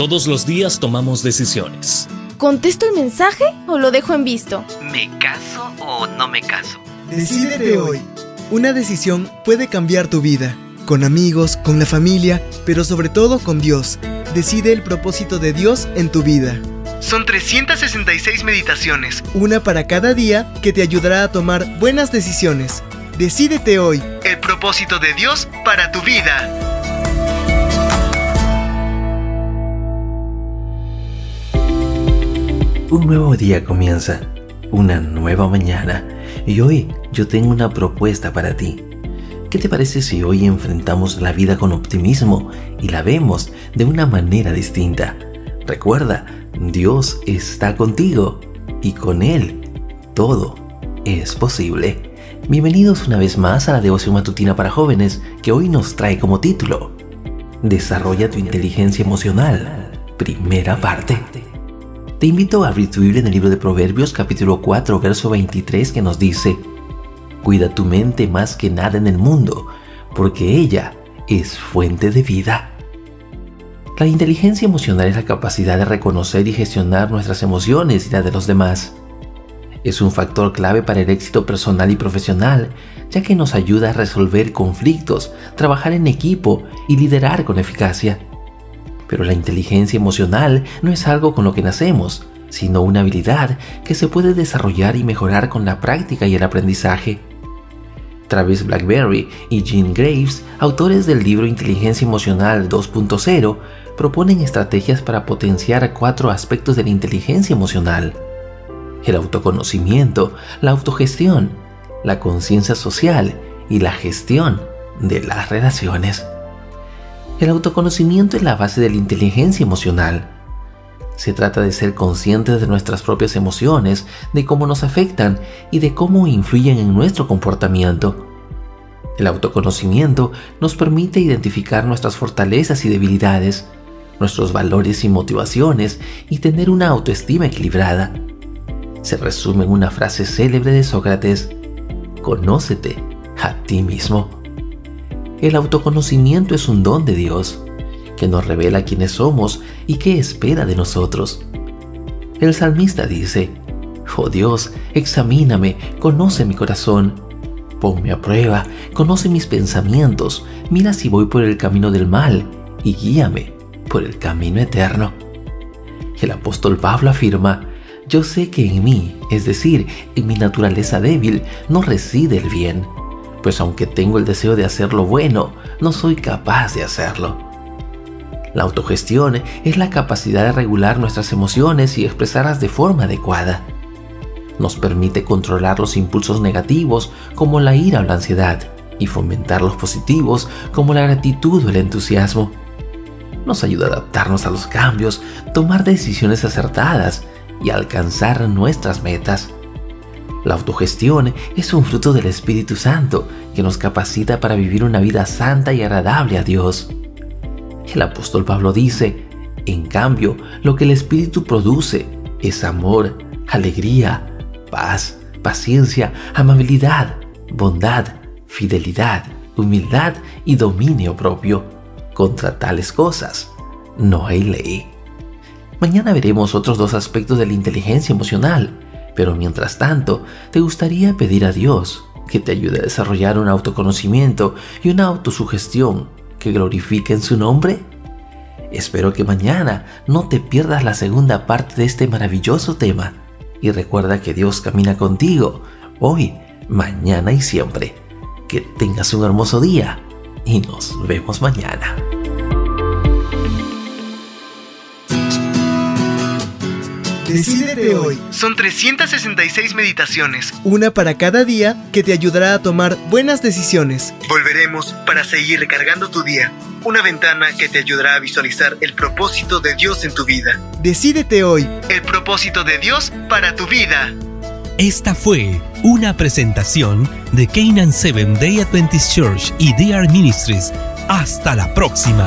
Todos los días tomamos decisiones. ¿Contesto el mensaje o lo dejo en visto? ¿Me caso o no me caso? Decídete hoy. Una decisión puede cambiar tu vida. Con amigos, con la familia, pero sobre todo con Dios. Decide el propósito de Dios en tu vida. Son 366 meditaciones, una para cada día, que te ayudará a tomar buenas decisiones. Decídete hoy. El propósito de Dios para tu vida. Un nuevo día comienza, una nueva mañana, y hoy yo tengo una propuesta para ti. ¿Qué te parece si hoy enfrentamos la vida con optimismo y la vemos de una manera distinta? Recuerda, Dios está contigo y con Él todo es posible. Bienvenidos una vez más a la Devoción Matutina para Jóvenes, que hoy nos trae como título: Desarrolla tu inteligencia emocional, primera parte. Te invito a abrir tu Biblia en el libro de Proverbios capítulo 4, verso 23, que nos dice: cuida tu mente más que nada en el mundo, porque ella es fuente de vida. La inteligencia emocional es la capacidad de reconocer y gestionar nuestras emociones y las de los demás. Es un factor clave para el éxito personal y profesional, ya que nos ayuda a resolver conflictos, trabajar en equipo y liderar con eficacia. Pero la inteligencia emocional no es algo con lo que nacemos, sino una habilidad que se puede desarrollar y mejorar con la práctica y el aprendizaje. Travis Bradberry y Jean Greaves, autores del libro Inteligencia Emocional 2.0, proponen estrategias para potenciar 4 aspectos de la inteligencia emocional: el autoconocimiento, la autogestión, la conciencia social y la gestión de las relaciones. El autoconocimiento es la base de la inteligencia emocional. Se trata de ser conscientes de nuestras propias emociones, de cómo nos afectan y de cómo influyen en nuestro comportamiento. El autoconocimiento nos permite identificar nuestras fortalezas y debilidades, nuestros valores y motivaciones, y tener una autoestima equilibrada. Se resume en una frase célebre de Sócrates: conócete a ti mismo. El autoconocimiento es un don de Dios, que nos revela quiénes somos y qué espera de nosotros. El salmista dice: oh Dios, examíname, conoce mi corazón, ponme a prueba, conoce mis pensamientos, mira si voy por el camino del mal y guíame por el camino eterno. El apóstol Pablo afirma: yo sé que en mí, es decir, en mi naturaleza débil, no reside el bien, pues aunque tengo el deseo de hacer lo bueno, no soy capaz de hacerlo. La autogestión es la capacidad de regular nuestras emociones y expresarlas de forma adecuada. Nos permite controlar los impulsos negativos como la ira o la ansiedad y fomentar los positivos como la gratitud o el entusiasmo. Nos ayuda a adaptarnos a los cambios, tomar decisiones acertadas y alcanzar nuestras metas. La autogestión es un fruto del Espíritu Santo que nos capacita para vivir una vida santa y agradable a Dios. El apóstol Pablo dice: en cambio, lo que el Espíritu produce es amor, alegría, paz, paciencia, amabilidad, bondad, fidelidad, humildad y dominio propio. Contra tales cosas no hay ley. Mañana veremos otros 2 aspectos de la inteligencia emocional, pero mientras tanto, ¿te gustaría pedir a Dios que te ayude a desarrollar un autoconocimiento y una autosugestión que glorifiquen su nombre? Espero que mañana no te pierdas la segunda parte de este maravilloso tema, y recuerda que Dios camina contigo hoy, mañana y siempre. Que tengas un hermoso día y nos vemos mañana. Decídete hoy. Son 366 meditaciones, una para cada día, que te ayudará a tomar buenas decisiones. Volveremos para seguir recargando tu día, una ventana que te ayudará a visualizar el propósito de Dios en tu vida. Decídete hoy. El propósito de Dios para tu vida. Esta fue una presentación de Canaan Seventh-day Adventist Church y DR'Ministries. Hasta la próxima.